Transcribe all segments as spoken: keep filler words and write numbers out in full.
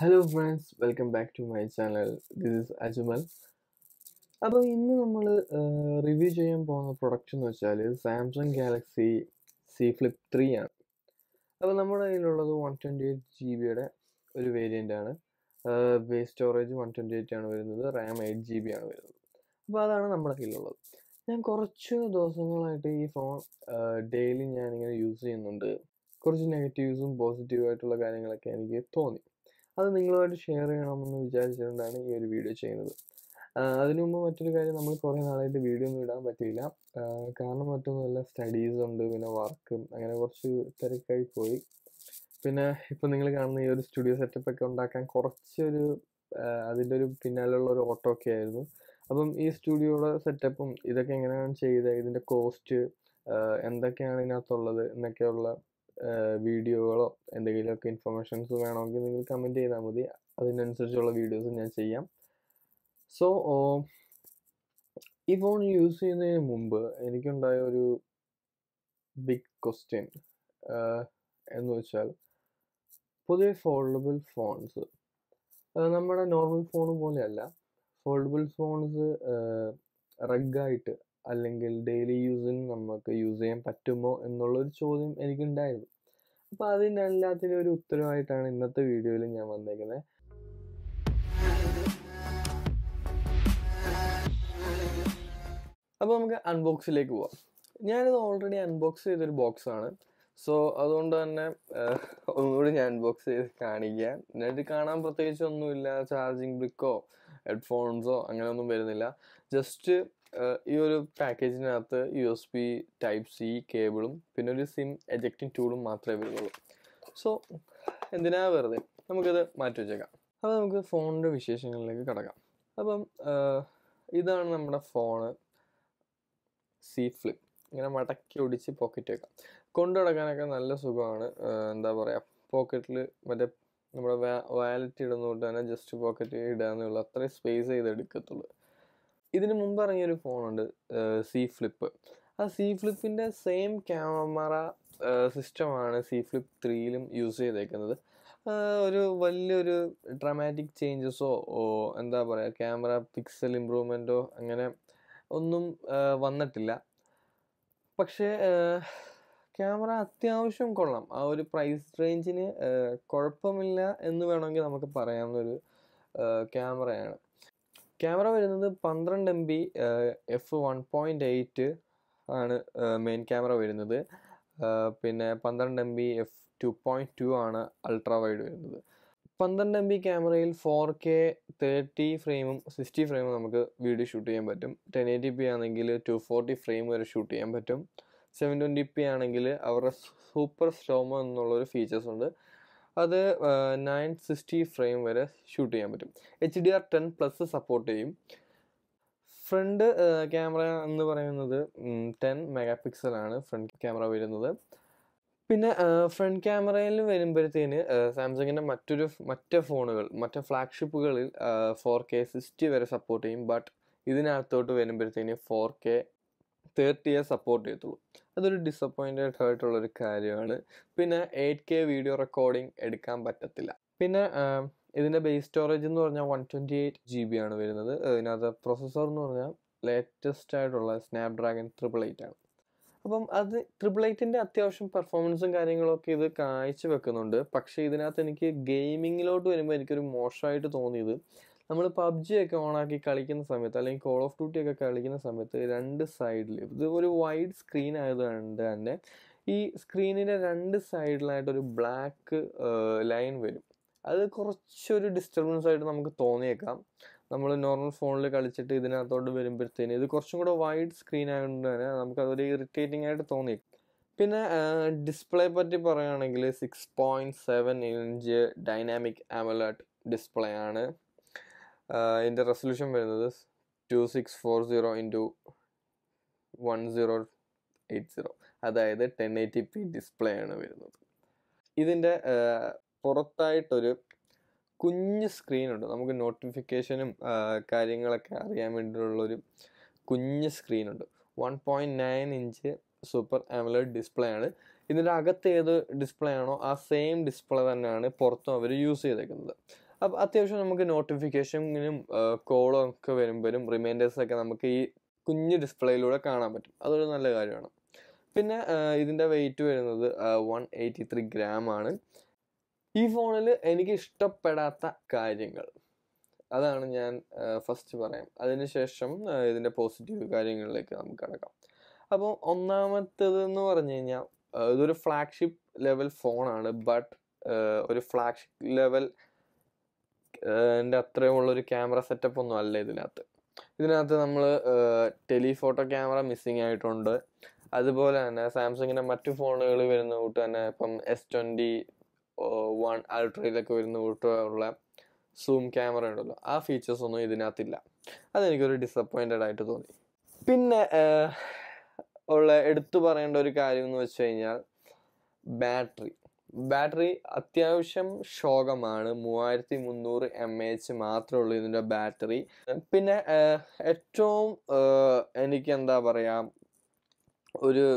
Hello friends, welcome back to my channel. This is Ajumal. Now we will review the product Samsung Galaxy Z Flip three. Now we will one twenty-eight gigabyte variant. Uh, base storage one twenty-eight and RAM eight gigabyte. That's it. I use daily use negatives and positive. That's why you share it and share this video. That's why we have to do this video. Because we have studies and work. We have to do this. Now, you have to do this studio setup. You have to do auto care. So, this studio setup is the cost and the Uh, video and the information so we comment videos. So uh, if one use in a mumba and you can die a big question uh, and which shall foldable phones uh, number normal phone foldable phones uh, rugged daily use in namaka use them patumo and knowledge show them and you can dive. Padin and Latin Uthra and another video in Yamanagana. Abamka unbox Lego. Yan already unboxed the box on it. So Adondan unbox is Carnigan. Nedicana protection nulla charging bricko headphones or Anganum Bernilla. Just Uh, this package is a U S B Type-C cable and a SIM ejecting tool. So, what do we do? We will change it. Now, we will go to the phone. This is our phone Z Flip. We will put it in the pocket. It is nice pocket. We will just pocket it in space. This is a phone called Z Flip. Z Flip is the same camera system as Z Flip three. Use it. There are dramatic changes in the camera, pixel improvement. But the camera is not a price range. It is a camera. Camera is twelve megapixel f one point eight uh, main camera വരുന്നത് പിന്നെ twelve megapixel f two point two ആണ് ultra wide വരുന്നത് twelve megapixel ക്യാമറയിൽ four K thirty frame sixty frame നമുക്ക് video shoot ചെയ്യാൻ പറ്റും ten eighty p ആണെങ്കിൽ two forty frame വരെ ഷൂട്ട് ചെയ്യാൻ പറ്റും seven twenty p ആണെങ്കിൽ അവരുടെ സൂപ്പർ സ്ലോമോ എന്നുള്ള ഒരു ഫീച്ചേഴ്സ് ഉണ്ട്. That's uh, nine sixty frame shoot H D R ten plus support front uh, camera is um, ten megapixel front camera വരുന്നത് പിന്നെ uh, front camera വരുമ്പോഴത്തേനെ uh, Samsung's മറ്റൊരു മറ്റേ ഫോണുകൾ മറ്റേ ഫ്ലാഗ്ഷിപ്പുകളിൽ uh, four K sixty വരെ support ചെയ്യും but ഇതിനകത്തോട്ട് വരുമ്പോഴത്തേനെ four K thirty support ചെയ്യത്തുള്ളൂ. അതൊരു ഡിസപ്പോയിന്റഡ് ആയിട്ടുള്ള ഒരു കാര്യമാണ്. പിന്നെ eight K വീഡിയോ റെക്കോർഡിംഗ് എടുക്കാൻ പറ്റത്തില്ല. പിന്നെ ഇതിന്റെ ബേസ് സ്റ്റോറേജ് എന്ന് പറഞ്ഞാൽ one twenty-eight gigabyte ആണ് വരുന്നത്. ഇതിനകത്ത് പ്രോസസർ എന്ന് പറഞ്ഞാൽ ലേറ്റസ്റ്റ് ആയിട്ടുള്ള Snapdragon eight eighty-eight ആണ്. അപ്പം അത് eight eighty-eight ന്റെ അത്യാവശ്യം പെർഫോമൻസും കാര്യങ്ങളൊക്കെ ഇത് കാഴ്ച വെക്കുന്നുണ്ട്. പക്ഷേ ഇതിനകത്ത് എനിക്ക് ഗെയിമിങ്ങിലോട്ട് വരുമ്പോൾ എനിക്ക് ഒരു മോശമായിട്ട് തോന്നിയത് നമ്മൾ P U B G ഒക്കെ ഓൺ ആക്കി കളിക്കുന്ന സമയത്ത് അല്ലെങ്കിൽ കോൾ ഓഫ് ഡ്യൂട്ടി ഒക്കെ കളിക്കുന്ന സമയത്ത് രണ്ട് സൈഡിൽ ഇത് ഒരു വൈഡ് സ്ക്രീൻ ആയതുകൊണ്ട് തന്നെ ഈ സ്ക്രീനിന്റെ രണ്ട് സൈഡിലായിട്ട് ഒരു ബ്ലാക്ക് ലൈൻ വരും. അത് കുറച്ചൊരു ഡിസ്റ്റർബൻസ് ആയിട്ട് നമുക്ക് തോന്നിയേക്കാം. നമ്മൾ നോർമൽ ഫോണിൽ കളിച്ചിട്ട് ഇതിനകത്തോട്ട് വരുമ്പോഴത്തേന് ഇത് കുറച്ചും കൂടെ വൈഡ് സ്ക്രീൻ ആയതുകൊണ്ട് തന്നെ നമുക്ക് അതൊരു ഇറിറ്റേറ്റിംഗ് ആയിട്ട് തോന്നി. പിന്നെ ഡിസ്പ്ലേ പറ്റി പറയുകയാണെങ്കിൽ six point seven inch dynamic AMOLED display ആണ്. Uh, in the resolution is twenty-six forty into ten eighty. That is ten eighty p display. This is a small screen. We have a notification uh, screen. one point nine inch Super AMOLED display. This is the display. The same display. We use it. अब അത്യാവശ്യം നമുക്ക് notification ഇങ്ങനും call ഒക്കെ വരുമ്പോഴും reminders ഒക്കെ നമുക്ക് ഈ കുഞ്ഞു ഡിസ്പ്ലേയിലൂടെ കാണാൻ പറ്റും അതൊരു നല്ല കാര്യമാണ് പിന്നെ ഇതിന്റെ weight വരുന്നത് one eighty-three gram ആണ് ഈ ഫോണിൽ എനിക്ക് ഇഷ്ടപ്പെടാത്ത കാര്യങ്ങൾ അതാണ് ഞാൻ ഫസ്റ്റ് പറയാം അതിനുശേഷം ഇതിന്റെ പോസിറ്റീവ് കാര്യങ്ങളിലേക്ക് നമുക്ക് കടക്കാം അപ്പോൾ ഒന്നാമത്തേത് എന്ന് പറഞ്ഞു കഴിഞ്ഞാൽ ഇതൊരു ഫ്ലാഗ്ഷിപ്പ് ലെവൽ ഫോൺ ആണ് ബട്ട് ഒരു flagship level and a camera setup on the other. Telephoto camera missing out on the other Samsung in a Matu phone and S twenty-one Ultra zoom camera and features on the other. Disappointed I to the pin or edit battery. Battery Athyavisham Shogamana Muarti Mundur M H Matrol in the battery. Pina uh atom uh Anikanda Baraya Uru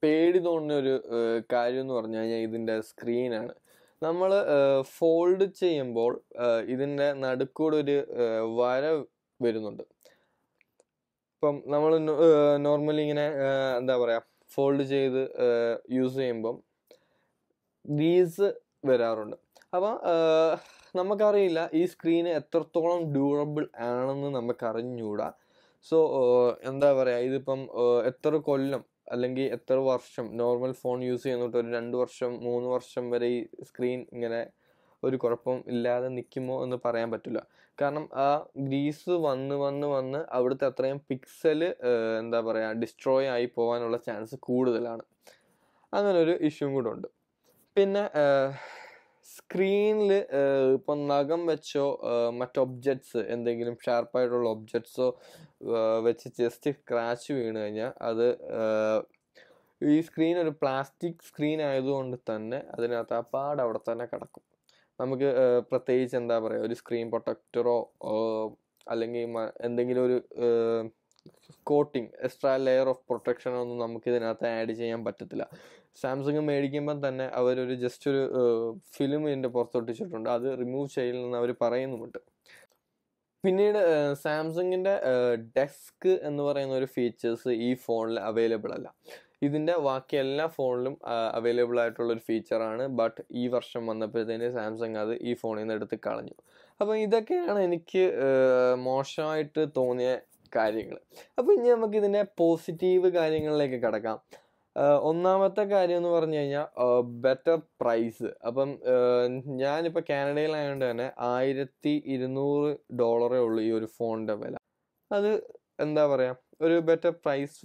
paid on uh Karyun or Naya in the screen and Namala uh fold chamber uh in the Nadakud uh wire verund. Pum Namal uh normally in a uh fold j the uh use emblem. These were around. Now, this screen is durable and so, this is a normal phone use two to three screen ഒരു കുറപ്പം ഇല്ലാതെ നിൽക്കുമോ എന്ന് പറയാൻ പറ്റില്ല കാരണം ആ Greece വന്ന് വന്ന് വന്ന് അവിടുത്തെ അത്രയും പിക്സൽ എന്താ പറയാ ഡിസ്ട്രോയ് ആയി പോവാനുള്ള ചാൻസ് കൂടുതലാണ് അങ്ങനെ ഒരു ഇഷ്യൂ കൂടി ഉണ്ട് Pinna uh, screen uh Panagam Vecho uh much objects and they give sharp idle objects so uh which is just a scratch in other uh screen or plastic screen I do on the tane other part out of Namaka Pratage and the screen protector or Alangima and then coating extra layer of protection on the Namakidinata add Jam Patilla. Samsung made him and then our just uh, film in the portrait and other remove child and our parain. We need uh, Samsung in the uh, desk and the features e phone available. This is the phone available feature, but e version Samsung has e phone in the phone. So, this is the motion. Now, we have positive കാര്യങ്ങളിലേക്ക് ഒന്നാമത്തെ കാര്യം എന്ന് പറഞ്ഞു കഴിഞ്ഞാൽ better price അപ്പം ഞാൻ ഇപ്പോ കാനഡയിൽ ആയതുകൊണ്ട് തന്നെ twelve hundred dollars ഉള്ള ഈ ഒരു ഫോണിന്റെ വില അത് എന്താ പറയാ ഒരു better price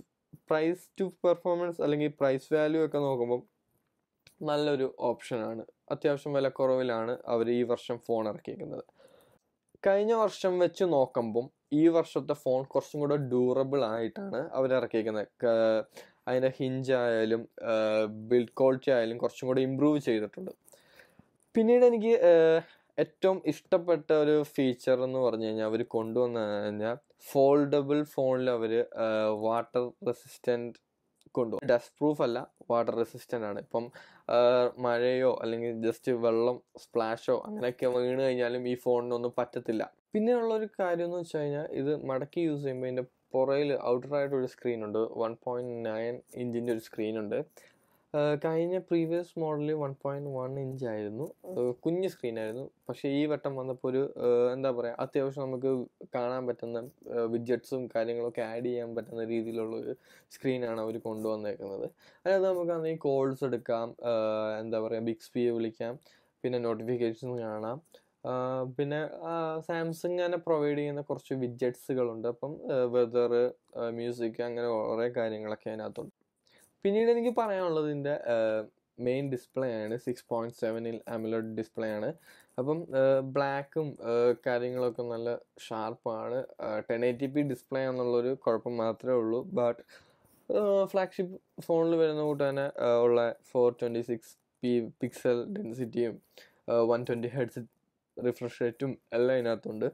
price to performance അല്ലെങ്കിൽ പ്രൈസ് വാല്യൂ ഒക്കെ നോക്കുമ്പോൾ നല്ലൊരു ഓപ്ഷനാണ് അത്യാവശ്യം വില കുറവിലാണ് അവർ ഈ വർഷം ഫോൺ ഇറക്കിയിരിക്കുന്നത് കഴിഞ്ഞ വർഷം വെച്ച് നോക്കുമ്പോൾ ഈ വർഷത്തെ ഫോൺ കുറച്ചും കൂടി ഡ്യൂറബിൾ ആയിട്ടാണ് അവർ ഇറക്കിയിരിക്കുന്നത് അതിന്റെ ഹിഞ്ച് ആയാലും ബിൽഡ് ക്വാളിറ്റി ആയാലും കുറച്ചും കൂടി ഇംപ്രൂവ് ചെയ്തിട്ടുണ്ട് പിന്നീട് എനിക്ക് ഏറ്റവും ഇഷ്ടപ്പെട്ട ഒരു ഫീച്ചർ എന്ന് പറഞ്ഞു കഴിഞ്ഞാൽ അവർ കൊണ്ടുവന്ന ഫോൾഡബിൾ ഫോണിൽ അവർ വാട്ടർ റെസിസ്റ്റന്റ് കൊണ്ടുവന്നു ഡസ്റ്റ് പ്രൂഫ് അല്ല വാട്ടർ റെസിസ്റ്റന്റ് ആണ് ഇപ്പം മഴയോ അല്ലെങ്കിൽ ജസ്റ്റ് വെള്ളം സ്പ്ലാഷോ അങ്ങനെയൊക്കെ വീണ് കഴിഞ്ഞാലും ഈ ഫോണിനൊന്നും പറ്റത്തില്ല പിന്നെയുള്ള ഒരു കാര്യം എന്ന് വെച്ച് കഴിഞ്ഞാൽ ഇത് മടക്കി യൂസ് ചെയ്യുമ്പോൾ ഇതിൻ്റെ പുറകിൽ ഔട്ടർ ആയിട്ട് ഒരു സ്ക്രീൻ ഉണ്ട് വൺ പോയിന്റ് നയൻ ഇഞ്ചിൻ്റെ ഒരു സ്ക്രീൻ ഉണ്ട് കഴിഞ്ഞ പ്രീവിയസ് മോഡലിൽ വൺ പോയിന്റ് വൺ ഇഞ്ച് ആയിരുന്നു കുഞ്ഞ് സ്ക്രീനായിരുന്നു പക്ഷേ ഈ വട്ടം വന്നപ്പോൾ ഒരു എന്താ പറയുക അത്യാവശ്യം നമുക്ക് കാണാൻ പറ്റുന്ന വിഡ്ജറ്റ്സും കാര്യങ്ങളൊക്കെ ആഡ് ചെയ്യാൻ പറ്റുന്ന രീതിയിലുള്ള ഒരു സ്ക്രീനാണ് അവർ കൊണ്ടുവന്നേക്കുന്നത് അതായത് നമുക്ക് ആണെങ്കിൽ കോൾസ് എടുക്കാം എന്താ പറയുക ബിഗ് സ്പീ വിളിക്കാം പിന്നെ നോട്ടിഫിക്കേഷൻ കാണാം പിന്നെ സാംസങ് തന്നെ പ്രൊവൈഡ് ചെയ്യുന്ന കുറച്ച് വിഡ്ജറ്റ്സുകളുണ്ട് അപ്പം വെതർ മ്യൂസിക് അങ്ങനെ കുറേ കാര്യങ്ങളൊക്കെ അതിനകത്തുണ്ട് പിന്നീട് എനിക്ക് പറയാനുള്ളത് ഇതിൻ്റെ മെയിൻ ഡിസ്പ്ലേ ആണ് സിക്സ് പോയിന്റ് സെവനിൽ AMOLED ഡിസ്പ്ലേ ആണ് അപ്പം ബ്ലാക്കും കാര്യങ്ങളൊക്കെ നല്ല ഷാർപ്പാണ് ടെൻ എയ്റ്റി പി ഡിസ്പ്ലേ എന്നുള്ളൊരു കുഴപ്പം മാത്രമേ ഉള്ളൂ ബട്ട് ഫ്ലാഗ്ഷിപ്പ് ഫോണിൽ വരുന്ന കൂട്ട് തന്നെ ഉള്ള four twenty six P pixel ഡെൻസിറ്റിയും വൺ ട്വൻറ്റി ഹെഡ്സ് റിഫ്രഷ് റേറ്റും എല്ലാം ഇതിനകത്തുണ്ട്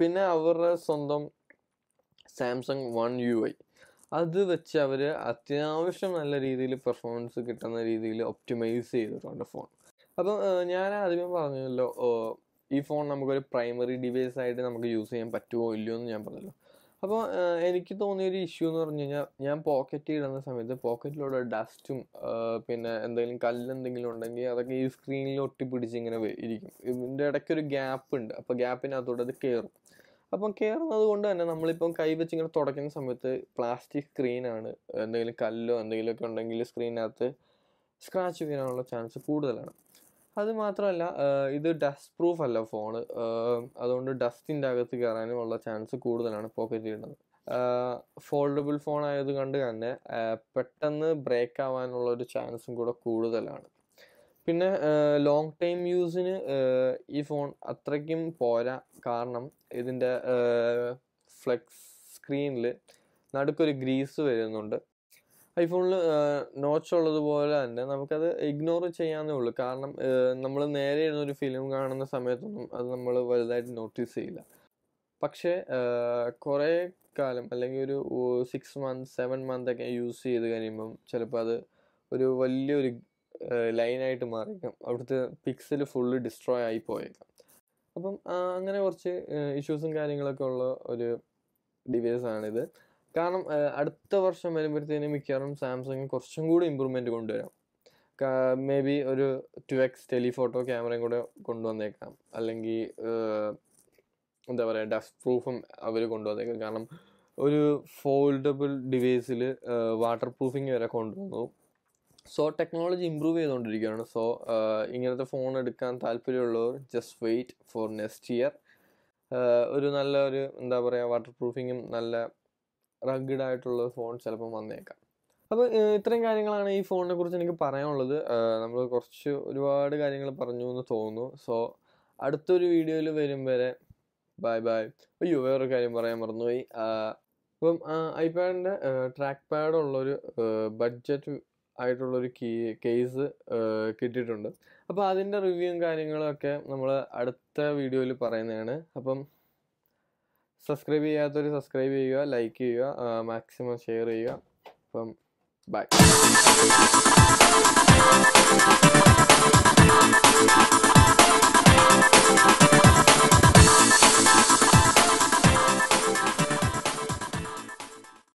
പിന്നെ അവരുടെ സ്വന്തം സാംസങ് വൺ യു ഐ അത് വെച്ച് അവർ അത്യാവശ്യം നല്ല രീതിയിൽ പെർഫോമൻസ് കിട്ടുന്ന രീതിയിൽ ഒപ്റ്റിമൈസ് ചെയ്തിട്ടുണ്ട് ഫോൺ അപ്പോൾ ഞാൻ ആദ്യമേ പറഞ്ഞല്ലോ ഈ ഫോൺ നമുക്കൊരു പ്രൈമറി ഡിവൈസ് ആയിട്ട് നമുക്ക് യൂസ് ചെയ്യാൻ പറ്റുമോ ഇല്ലയോ എന്ന് ഞാൻ പറഞ്ഞല്ലോ. അപ്പോൾ എനിക്ക് തോന്നിയൊരു ഇഷ്യൂ എന്ന് പറഞ്ഞു കഴിഞ്ഞാൽ ഞാൻ പോക്കറ്റിൽ ഇടുന്ന സമയത്ത് പോക്കറ്റിലുള്ള ഡസ്റ്റും പിന്നെ എന്തെങ്കിലും കല്ലെന്തെങ്കിലും ഉണ്ടെങ്കിൽ അതൊക്കെ ഈ സ്ക്രീനിൽ ഒട്ടിപ്പിടിച്ച് ഇങ്ങനെ ഇരിക്കും. ഇതിൻ്റെ ഇടയ്ക്കൊരു ഗ്യാപ്പ് ഉണ്ട്, അപ്പോൾ ഗ്യാപ്പിനകത്തോടെ അത് കയറും. അപ്പം കയറുന്നത് കൊണ്ട് തന്നെ നമ്മളിപ്പം കൈവച്ച് ഇങ്ങനെ തുടയ്ക്കുന്ന സമയത്ത് പ്ലാസ്റ്റിക് സ്ക്രീനാണ്, എന്തെങ്കിലും കല്ലോ എന്തെങ്കിലുമൊക്കെ ഉണ്ടെങ്കിൽ സ്ക്രീനകത്ത് സ്ക്രാച്ച് വീഴാനുള്ള ചാൻസ് കൂടുതലാണ്. അത് മാത്രമല്ല ഇത് ഡസ്റ്റ് പ്രൂഫ് അല്ല ഫോണ്, അതുകൊണ്ട് ഡസ്റ്റിൻ്റെ അകത്ത് കയറാനും ഉള്ള ചാൻസ് കൂടുതലാണ് പോക്കറ്റിൽ ഇടുന്നത്. ഫോൾഡബിൾ ഫോൺ ആയത് കൊണ്ട് തന്നെ പെട്ടെന്ന് ബ്രേക്ക് ആവാനുള്ള ഒരു ചാൻസും കൂടെ കൂടുതലാണ്. പിന്നെ ലോങ് ടൈം യൂസിന് ഈ ഫോൺ അത്രയ്ക്കും പോരാ, കാരണം ഇതിൻ്റെ ഫ്ലെക്സ് സ്ക്രീനിൽ നടുക്കൊരു ഗ്രീസ് വരുന്നുണ്ട്. ഐഫോണിൽ നോച്ച് ഉള്ളതുപോലെ തന്നെ നമുക്കത് ഇഗ്നോർ ചെയ്യാന്നേ ഉള്ളൂ, കാരണം നമ്മൾ നേരെ ഇരുന്നൊരു ഫിലിം കാണുന്ന സമയത്തൊന്നും അത് നമ്മൾ വലുതായിട്ട് നോട്ടീസ് ചെയ്യില്ല. പക്ഷേ കുറേ കാലം അല്ലെങ്കിൽ ഒരു സിക്സ് മന്ത് സെവൻ മന്തൊക്കെ യൂസ് ചെയ്ത് കഴിയുമ്പം ചിലപ്പോൾ അത് ഒരു വലിയൊരു ലൈനായിട്ട് മാറിയേക്കാം, അവിടുത്തെ പിക്സൽ ഫുള്ള് ഡിസ്ട്രോയ് ആയി പോയേക്കാം. അപ്പം അങ്ങനെ കുറച്ച് ഇഷ്യൂസും കാര്യങ്ങളൊക്കെ ഉള്ള ഒരു ഡിവൈസാണിത്. കാരണം അടുത്ത വർഷം വരുമ്പോഴത്തേനും മിക്കവാറും സാംസങ് കുറച്ചും കൂടി ഇമ്പ്രൂവ്മെൻറ്റ് കൊണ്ടുവരാം. മേ ബി ഒരു ടു എക്സ് ടെലിഫോട്ടോ ക്യാമറയും കൂടെ കൊണ്ടുവന്നേക്കാം, അല്ലെങ്കിൽ എന്താ പറയുക ഡസ്റ്റ് പ്രൂഫും അവർ കൊണ്ടുവന്നേക്കാം. കാരണം ഒരു ഫോൾഡബിൾ ഡിവൈസിൽ വാട്ടർ പ്രൂഫിങ് വരെ കൊണ്ടുവന്നു. സോ ടെക്നോളജി ഇമ്പ്രൂവ് ചെയ്തുകൊണ്ടിരിക്കുകയാണ്. സോ ഇങ്ങനത്തെ ഫോൺ എടുക്കാൻ താല്പര്യമുള്ളവർ just wait for next year. ഒരു നല്ല ഒരു എന്താ പറയുക വാട്ടർ പ്രൂഫിങ്ങും നല്ല റഗ്ഡായിട്ടുള്ള ഫോൺ ചിലപ്പം വന്നേക്കാം. അപ്പോൾ ഇത്രയും കാര്യങ്ങളാണ് ഈ ഫോണിനെ കുറിച്ച് എനിക്ക് പറയാനുള്ളത്. നമ്മൾ കുറച്ച് ഒരുപാട് കാര്യങ്ങൾ പറഞ്ഞു എന്ന് തോന്നുന്നു. സോ അടുത്തൊരു വീഡിയോയിൽ വരും വരെ ബൈ ബൈ. അയ്യോ വേറൊരു കാര്യം പറയാൻ മറന്നുപോയി. അപ്പം ഐപാഡിൻ്റെ ട്രാക്ക് പാഡുള്ളൊരു ബഡ്ജറ്റ് ആയിട്ടുള്ളൊരു കീ കേസ് കിട്ടിയിട്ടുണ്ട്. അപ്പോൾ അതിൻ്റെ റിവ്യൂവും കാര്യങ്ങളൊക്കെ നമ്മൾ അടുത്ത വീഡിയോയിൽ പറയുന്നതാണ്. അപ്പം സബ്സ്ക്രൈബ് ചെയ്യാത്തവർ സബ്സ്ക്രൈബ് ചെയ്യുക, ലൈക്ക് ചെയ്യുക, മാക്സിമം ഷെയർ ചെയ്യുക. അപ്പം ബൈ.